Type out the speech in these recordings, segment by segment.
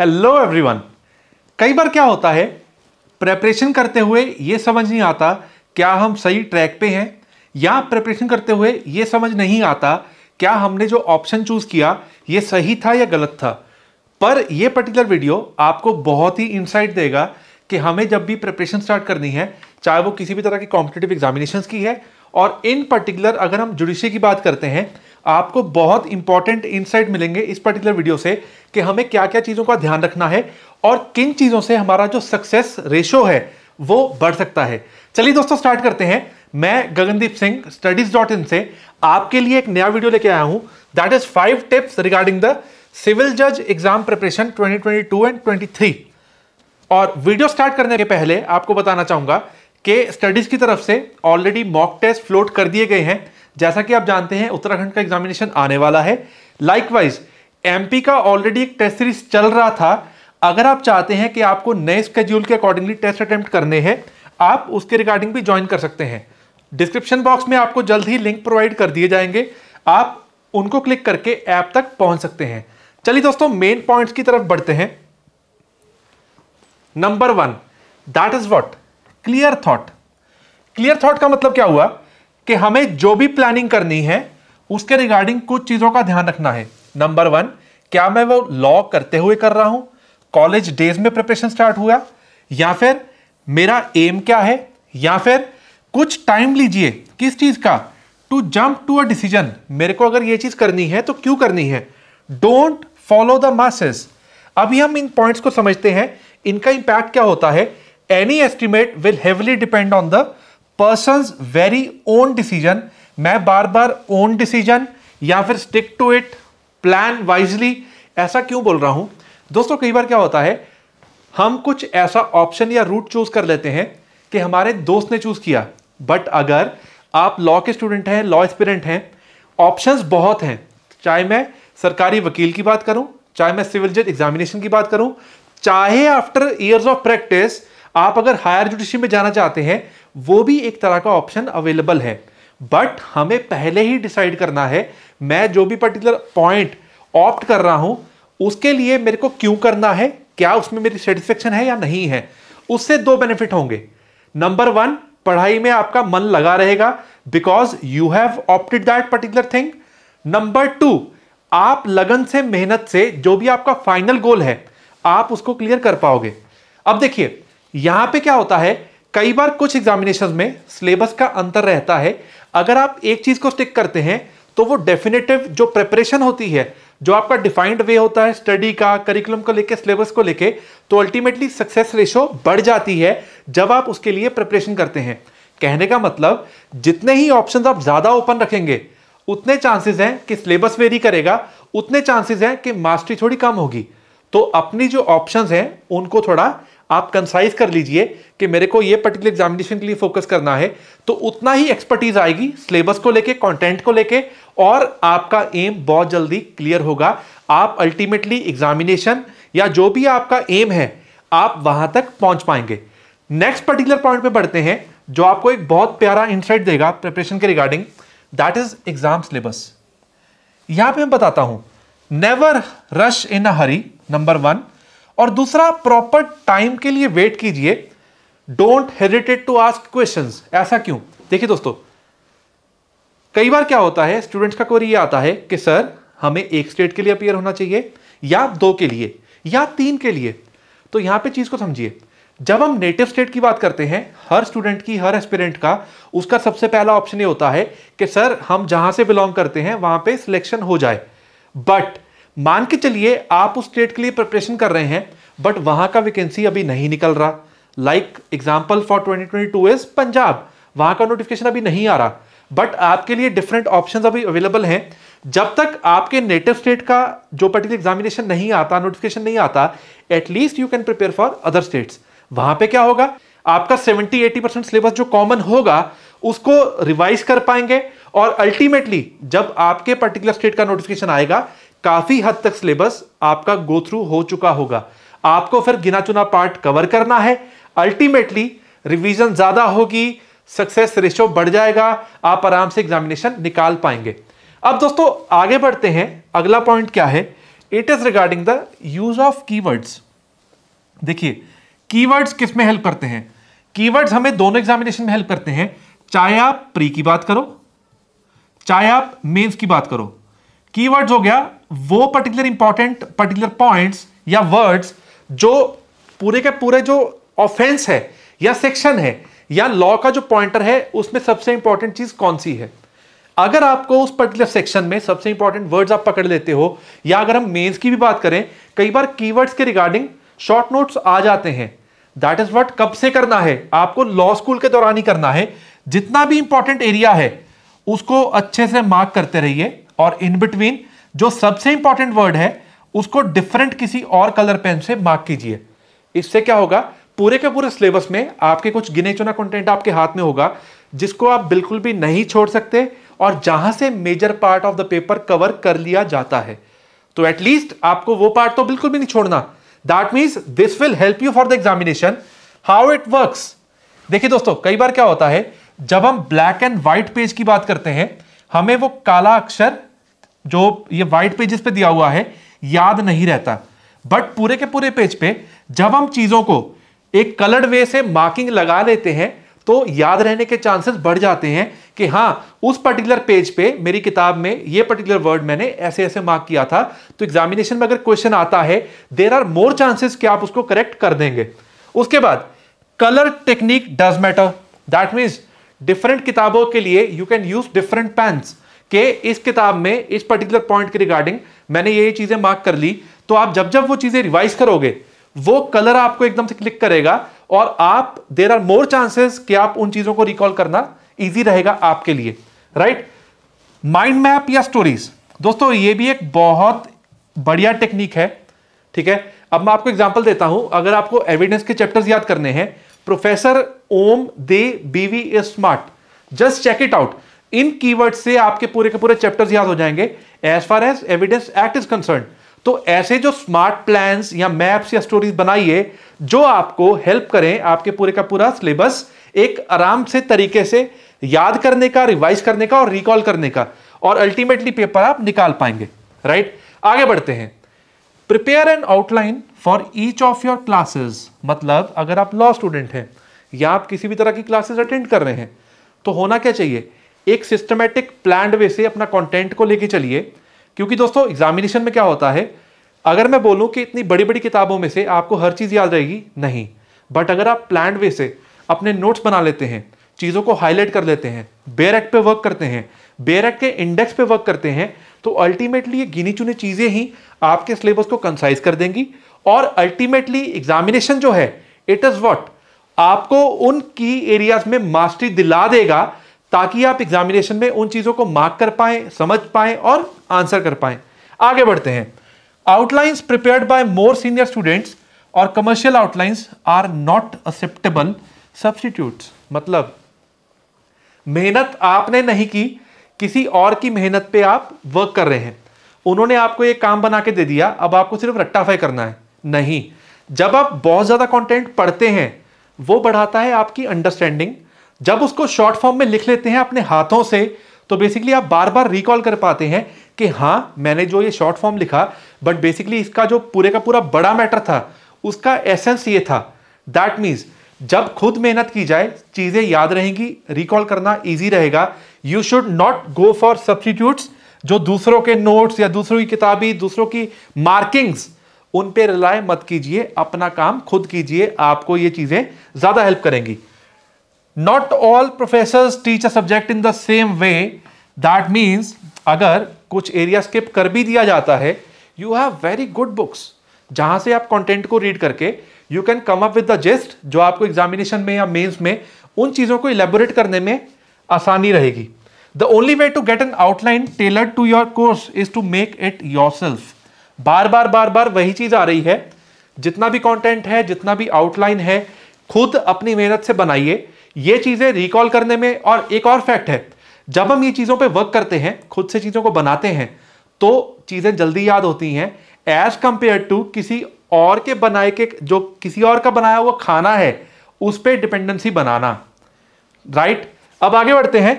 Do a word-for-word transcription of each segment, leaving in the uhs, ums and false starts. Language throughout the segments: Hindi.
Hello everyone. कई बार क्या होता है, प्रेपरेशन करते हुए ये समझ नहीं आता क्या हम सही ट्रैक पे हैं, या प्रेपरेशन करते हुए ये समझ नहीं आता क्या हमने जो ऑप्शन चूज़ किया ये सही था या गलत था। पर ये पर्टिकुलर वीडियो आपको बहुत ही इंसाइट देगा कि हमें जब भी प्रेपरेशन स्टार्ट करनी है, चाहे वो किसी भी तरह की कॉम्पिटिटिव एग्जामिनेशंस की है, और इन पर्टिकुलर अगर हम जुडिशरी की बात करते हैं, आपको बहुत इंपॉर्टेंट इंसाइट मिलेंगे इस पर्टिकुलर वीडियो से कि हमें क्या क्या चीज़ों का ध्यान रखना है और किन चीज़ों से हमारा जो सक्सेस रेशो है वो बढ़ सकता है। चलिए दोस्तों स्टार्ट करते हैं। मैं Gagandeep Singh studies dot in से आपके लिए एक नया वीडियो लेके आया हूं, that is five tips regarding the civil जज exam preparation twenty twenty two and twenty three. और वीडियो स्टार्ट करने के पहले आपको बताना चाहूँगा कि स्टडीज की तरफ से ऑलरेडी मॉक टेस्ट फ्लोट कर दिए गए हैं। जैसा कि आप जानते हैं उत्तराखंड का एग्जामिनेशन आने वाला है, लाइकवाइज एमपी का ऑलरेडी एक टेस्ट सीरीज चल रहा था। अगर आप चाहते हैं कि आपको नए स्केड्यूल के अकॉर्डिंगली टेस्ट अटेम्प्ट करने हैं, आप उसके रिगार्डिंग भी ज्वाइन कर सकते हैं। डिस्क्रिप्शन बॉक्स में आपको जल्द ही लिंक प्रोवाइड कर दिए जाएंगे, आप उनको क्लिक करके ऐप तक पहुंच सकते हैं। चलिए दोस्तों मेन पॉइंट्स की तरफ बढ़ते हैं। Number one, that is what, clear thought. Clear thought का मतलब क्या हुआ कि हमें जो भी प्लानिंग करनी है उसके रिगार्डिंग कुछ चीज़ों का ध्यान रखना है। नंबर वन, क्या मैं वो लॉ करते हुए कर रहा हूँ, कॉलेज डेज में प्रिपरेशन स्टार्ट हुआ, या फिर मेरा एम क्या है, या फिर कुछ टाइम लीजिए किस चीज़ का, to jump to a decision, मेरे को अगर ये चीज़ करनी है तो क्यों करनी है। Don't follow the masses. अभी हम इन पॉइंट्स को समझते हैं, इनका इम्पैक्ट क्या होता है। Any estimate will heavily depend on the person's very own decision. मैं बार बार ओन डिसीजन या फिर stick to it, plan wisely, ऐसा क्यों बोल रहा हूँ दोस्तों। कई बार क्या होता है, हम कुछ ऐसा ऑप्शन या रूट चूज कर लेते हैं कि हमारे दोस्त ने चूज किया, बट अगर आप लॉ के स्टूडेंट हैं, लॉ एस्पिरेंट हैं, ऑप्शंस बहुत हैं। चाहे मैं सरकारी वकील की बात करूँ, चाहे मैं सिविल जज एग्जामिनेशन की बात करूँ, चाहे आफ्टर ईयर्स ऑफ प्रैक्टिस आप अगर हायर जुडिशरी में जाना चाहते हैं, वो भी एक तरह का ऑप्शन अवेलेबल है। बट हमें पहले ही डिसाइड करना है, मैं जो भी पर्टिकुलर पॉइंट ऑप्ट कर रहा हूं उसके लिए मेरे को क्यों करना है, क्या उसमें मेरी सेटिस्फेक्शन है या नहीं है। उससे दो बेनिफिट होंगे। नंबर वन, पढ़ाई में आपका मन लगा रहेगा because you have opted that particular thing. Number two, आप लगन से, मेहनत से जो भी आपका फाइनल गोल है आप उसको क्लियर कर पाओगे। अब देखिए यहां पे क्या होता है, कई बार कुछ एग्जामिनेशन में सिलेबस का अंतर रहता है। अगर आप एक चीज को स्टिक करते हैं तो वो डेफिनेटिव जो प्रिपरेशन होती है, जो आपका डिफाइंड वे होता है स्टडी का, करिकुलम को लेके, सिलेबस को लेके, तो अल्टीमेटली सक्सेस रेशो बढ़ जाती है जब आप उसके लिए प्रिपरेशन करते हैं। कहने का मतलब जितने ही ऑप्शन आप ज्यादा ओपन रखेंगे उतने चांसेस हैं कि सिलेबस वेरी करेगा, उतने चांसेस हैं कि मास्टरी थोड़ी कम होगी। तो अपनी जो ऑप्शंस हैं उनको थोड़ा आप कंसाइज कर लीजिए कि मेरे को ये पर्टिकुलर एग्जामिनेशन के लिए फोकस करना है, तो उतना ही एक्सपर्टीज आएगी सिलेबस को लेके, कंटेंट को लेके, और आपका एम बहुत जल्दी क्लियर होगा। आप अल्टीमेटली एग्जामिनेशन या जो भी आपका एम है आप वहां तक पहुंच पाएंगे। नेक्स्ट पर्टिकुलर पॉइंट पे बढ़ते हैं जो आपको एक बहुत प्यारा इंसाइट देगा प्रिपरेशन के regarding, that is exam syllabus. यहां पर मैं बताता हूं, never rush in a hurry, number one. और दूसरा, प्रॉपर टाइम के लिए वेट कीजिए। Don't hesitate to ask questions. ऐसा क्यों? देखिए दोस्तों, कई बार क्या होता है, स्टूडेंट्स का क्वेरी ये आता है कि सर हमें एक स्टेट के लिए अपीयर होना चाहिए, या दो के लिए, या तीन के लिए। तो यहाँ पे चीज़ को समझिए, जब हम नेटिव स्टेट की बात करते हैं, हर स्टूडेंट की, हर एस्पिरेंट का, उसका सबसे पहला ऑप्शन ये होता है कि सर हम जहाँ से बिलोंग करते हैं वहाँ पर सिलेक्शन हो जाए। बट मान के चलिए आप उस स्टेट के लिए प्रिपरेशन कर रहे हैं बट वहां का वैकेंसी अभी नहीं निकल रहा। Like example for twenty twenty two is Punjab, वहां का नोटिफिकेशन अभी नहीं आ रहा, बट आपके लिए डिफरेंट ऑप्शंस अभी अवेलेबल हैं। जब तक आपके नेटिव स्टेट का जो पर्टिकुलर एग्जामिनेशन नहीं आता, नोटिफिकेशन नहीं आता, at least you can prepare for other states. वहां पर क्या होगा, आपका सेवेंटी एटी परसेंट सिलेबस जो कॉमन होगा उसको रिवाइज कर पाएंगे, और अल्टीमेटली जब आपके पर्टिकुलर स्टेट का नोटिफिकेशन आएगा काफी हद तक सिलेबस आपका गो थ्रू हो चुका होगा। आपको फिर गिना चुना पार्ट कवर करना है, अल्टीमेटली रिवीजन ज्यादा होगी, सक्सेस रेशो बढ़ जाएगा, आप आराम से एग्जामिनेशन निकाल पाएंगे। अब दोस्तों आगे बढ़ते हैं। अगला पॉइंट क्या है, it is regarding the use of keywords. देखिए कीवर्ड्स किस में हेल्प करते हैं? कीवर्ड्स हमें दोनों एग्जामिनेशन में हेल्प करते हैं, चाहे आप प्री की बात करो चाहे आप मेंस की बात करो। कीवर्ड्स हो गया वो पर्टिकुलर इंपॉर्टेंट पर्टिकुलर पॉइंट्स या वर्ड्स जो पूरे के पूरे जो ऑफेंस है या सेक्शन है या लॉ का जो पॉइंटर है उसमें सबसे इंपॉर्टेंट चीज कौन सी है। अगर आपको उस पर्टिकुलर सेक्शन में सबसे इंपॉर्टेंट वर्ड्स आप पकड़ लेते हो, या अगर हम मेंस की भी बात करें, कई बार कीवर्ड्स के रिगार्डिंग शॉर्ट नोट्स आ जाते हैं। दैट इज व्हाट कब से करना है आपको, लॉ स्कूल के दौरान ही करना है। जितना भी इंपॉर्टेंट एरिया है उसको अच्छे से मार्क करते रहिए, और इन बिटवीन जो सबसे इंपॉर्टेंट वर्ड है उसको डिफरेंट किसी और कलर पेन से मार्क कीजिए। इससे क्या होगा, पूरे के पूरे सिलेबस में आपके कुछ गिने चुना कंटेंट आपके हाथ में होगा जिसको आप बिल्कुल भी नहीं छोड़ सकते, और जहां से major part of the paper cover कर लिया जाता है। तो एटलीस्ट आपको वो पार्ट तो बिल्कुल भी नहीं छोड़ना। That means this will help you for the examination. How it works, देखिए दोस्तों, कई बार क्या होता है जब हम ब्लैक एंड व्हाइट पेज की बात करते हैं, हमें वो काला अक्षर जो ये व्हाइट पेजेस पे दिया हुआ है याद नहीं रहता। बट पूरे के पूरे पेज पे जब हम चीजों को एक कलर्ड वे से मार्किंग लगा लेते हैं तो याद रहने के चांसेस बढ़ जाते हैं कि हाँ उस पर्टिकुलर पेज पे मेरी किताब में ये पर्टिकुलर वर्ड मैंने ऐसे ऐसे मार्क किया था। तो एग्जामिनेशन में अगर क्वेश्चन आता है, देयर आर मोर चांसेस कि आप उसको करेक्ट कर देंगे। उसके बाद colour technique does matter. That means different किताबों के लिए you can use different pens, के इस किताब में इस पर्टिकुलर पॉइंट के रिगार्डिंग मैंने ये चीजें मार्क कर ली। तो आप जब जब वो चीजें रिवाइज करोगे वो कलर आपको एकदम से क्लिक करेगा, और आप देयर आर मोर चांसेस कि आप उन चीजों को रिकॉल करना इजी रहेगा आपके लिए, राइट। माइंड मैप या स्टोरीज, दोस्तों ये भी एक बहुत बढ़िया टेक्निक है, ठीक है। अब मैं आपको एग्जांपल देता हूं। अगर आपको एविडेंस के चैप्टर्स याद करने हैं, प्रोफेसर ओम दे बीवी is smart, just check it out. इन कीवर्ड से आपके पूरे के पूरे चैप्टर्स याद हो जाएंगे as far as evidence act is concern. तो ऐसे जो स्मार्ट प्लान्स या मैप्स या स्टोरीज बनाइए जो आपको हेल्प करें आपके पूरे का पूरा सिलेबस एक आराम से तरीके से याद करने का, रिवाइज करने का और रिकॉल करने का, और अल्टीमेटली पेपर आप निकाल पाएंगे, राइट। आगे बढ़ते हैं। Prepare an outline for each of your classes. मतलब अगर आप लॉ स्टूडेंट हैं या आप किसी भी तरह की क्लासेस अटेंड कर रहे हैं तो होना क्या चाहिए, एक सिस्टमेटिक प्लान्ड वे से अपना कंटेंट को लेके चलिए। क्योंकि दोस्तों एग्जामिनेशन में क्या होता है, अगर मैं बोलूं कि इतनी बड़ी बड़ी किताबों में से आपको हर चीज याद रहेगी, नहीं। बट अगर आप प्लान्ड वे से अपने नोट्स बना लेते हैं, चीजों को हाईलाइट कर लेते हैं, बेयर एक्ट पे वर्क करते हैं, बेयर एक्ट के इंडेक्स पे वर्क करते हैं, तो अल्टीमेटली ये गिनी चुनी चीजें ही आपके सिलेबस को कंसाइज कर देंगी। और अल्टीमेटली एग्जामिनेशन जो है इट इज व्हाट आपको उन की एरियाज में मास्टरी दिला देगा, ताकि आप एग्जामिनेशन में उन चीजों को मार्क कर पाए, समझ पाए और आंसर कर पाए। आगे बढ़ते हैं। Outlines prepared by more senior students और commercial outlines are not acceptable substitutes. मतलब मेहनत आपने नहीं की, किसी और की मेहनत पे आप वर्क कर रहे हैं, उन्होंने आपको ये काम बना के दे दिया, अब आपको सिर्फ रेक्टिफाई करना है, नहीं। जब आप बहुत ज्यादा कंटेंट पढ़ते हैं वो बढ़ाता है आपकी अंडरस्टैंडिंग। जब उसको शॉर्ट फॉर्म में लिख लेते हैं अपने हाथों से, तो बेसिकली आप बार बार रिकॉल कर पाते हैं कि हाँ मैंने जो ये शॉर्ट फॉर्म लिखा, बट बेसिकली इसका जो पूरे का पूरा बड़ा मैटर था उसका एसेंस ये था। दैट मीन्स जब खुद मेहनत की जाए चीज़ें याद रहेंगी, रिकॉल करना ईजी रहेगा। You should not go for substitutes. जो दूसरों के नोट्स या दूसरों की किताबें, दूसरों की मार्किंग्स, उन पर रिलाय मत कीजिए, अपना काम खुद कीजिए, आपको ये चीज़ें ज़्यादा हेल्प करेंगी। Not all professors teach a subject in the same way. That means अगर कुछ एरिया स्किप कर भी दिया जाता है, you have very good books जहाँ से आप content को read करके you can come up with the gist, जो आपको examination में या mains में उन चीज़ों को elaborate करने में आसानी रहेगी। The only way to get an outline tailored to your course is to make it yourself. बार बार बार बार वही चीज़ आ रही है। जितना भी content है, जितना भी outline है, खुद अपनी मेहनत से बनाइए। ये चीजें रिकॉल करने में, और एक और फैक्ट है, जब हम ये चीजों पे वर्क करते हैं, खुद से चीजों को बनाते हैं, तो चीजें जल्दी याद होती हैं एज कंपेयर टू किसी और के बनाए के, जो किसी और का बनाया हुआ खाना है उस पे डिपेंडेंसी बनाना, राइट right? अब आगे बढ़ते हैं।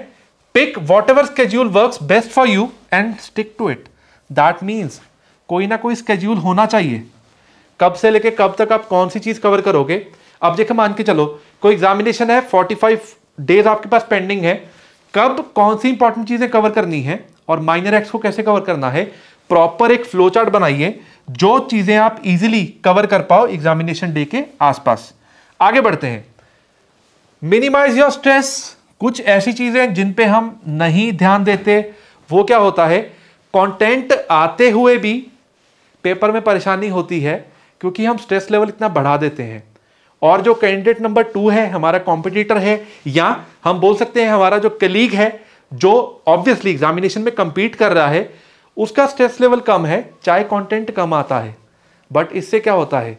Pick whatever schedule works best for you and stick to it. That means कोई ना कोई स्केड्यूल होना चाहिए, कब से लेके कब तक आप कौन सी चीज़ कवर करोगे। अब देखिए मान के चलो कोई एग्जामिनेशन है, पैंतालीस डेज आपके पास पेंडिंग है, कब कौन सी इंपॉर्टेंट चीज़ें कवर करनी है और माइनर एक्ट्स को कैसे कवर करना है। प्रॉपर एक फ्लो चार्ट बनाइए जो चीज़ें आप इजीली कवर कर पाओ एग्जामिनेशन डे के आसपास। आगे बढ़ते हैं, मिनिमाइज योर स्ट्रेस। कुछ ऐसी चीज़ें जिन पे हम नहीं ध्यान देते, वो क्या होता है, कंटेंट आते हुए भी पेपर में परेशानी होती है क्योंकि हम स्ट्रेस लेवल इतना बढ़ा देते हैं। और जो कैंडिडेट नंबर टू है, हमारा कॉम्पिटिटर है, या हम बोल सकते हैं हमारा जो कलीग है, जो ऑब्वियसली एग्जामिनेशन में कम्पीट कर रहा है, उसका स्ट्रेस लेवल कम है, चाहे कंटेंट कम आता है। बट इससे क्या होता है,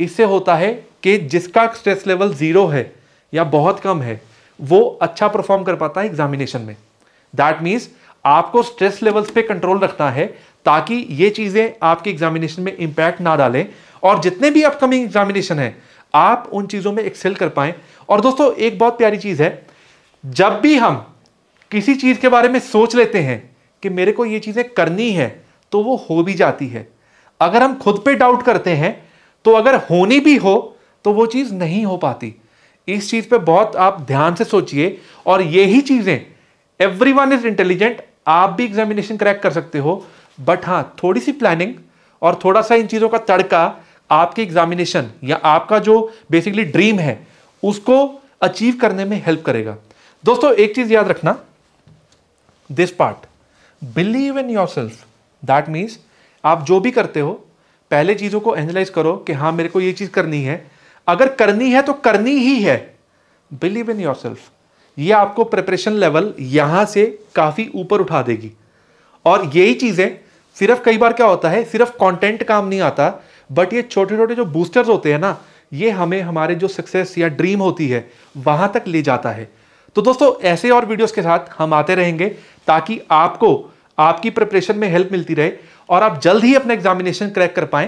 इससे होता है कि जिसका स्ट्रेस लेवल ज़ीरो है या बहुत कम है, वो अच्छा परफॉर्म कर पाता है एग्जामिनेशन में। दैट मीन्स आपको स्ट्रेस लेवल्स पे कंट्रोल रखना है ताकि ये चीज़ें आपके एग्जामिनेशन में इम्पैक्ट ना डालें, और जितने भी अपकमिंग एग्जामिनेशन हैं आप उन चीज़ों में एक्सेल कर पाएँ। और दोस्तों एक बहुत प्यारी चीज़ है, जब भी हम किसी चीज़ के बारे में सोच लेते हैं कि मेरे को ये चीज़ें करनी है, तो वो हो भी जाती है। अगर हम खुद पे डाउट करते हैं तो अगर होनी भी हो तो वो चीज़ नहीं हो पाती। इस चीज़ पे बहुत आप ध्यान से सोचिए, और यही चीज़ें, एवरीवन इज इंटेलिजेंट, आप भी एग्जामिनेशन क्रैक कर सकते हो। बट हाँ, थोड़ी सी प्लानिंग और थोड़ा सा इन चीज़ों का तड़का आपके एग्जामिनेशन या आपका जो बेसिकली ड्रीम है उसको अचीव करने में हेल्प करेगा। दोस्तों एक चीज़ याद रखना, this part, believe in your self. That means आप जो भी करते हो पहले चीज़ों को एनालाइज करो कि हाँ मेरे को ये चीज़ करनी है, अगर करनी है तो करनी ही है। बिलीव इन योर सेल्फ, ये आपको प्रिपरेशन लेवल यहाँ से काफ़ी ऊपर उठा देगी। और यही चीज़ें सिर्फ, कई बार क्या होता है, सिर्फ कंटेंट काम नहीं आता, बट ये छोटे छोटे जो बूस्टर्स होते हैं ना, ये हमें हमारे जो सक्सेस या ड्रीम होती है वहाँ तक ले जाता है। तो दोस्तों ऐसे और वीडियोस के साथ हम आते रहेंगे ताकि आपको आपकी प्रिपरेशन में हेल्प मिलती रहे और आप जल्द ही अपना एग्जामिनेशन क्रैक कर पाएं।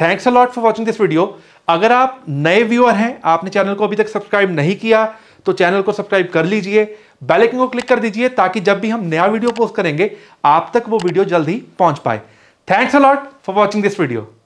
Thanks a lot for watching this video. अगर आप नए व्यूअर हैं, आपने चैनल को अभी तक सब्सक्राइब नहीं किया तो चैनल को सब्सक्राइब कर लीजिए, बेल आइकन को क्लिक कर दीजिए ताकि जब भी हम नया वीडियो पोस्ट करेंगे आप तक वो वीडियो जल्द ही पहुंच पाए। Thanks a lot for watching this video.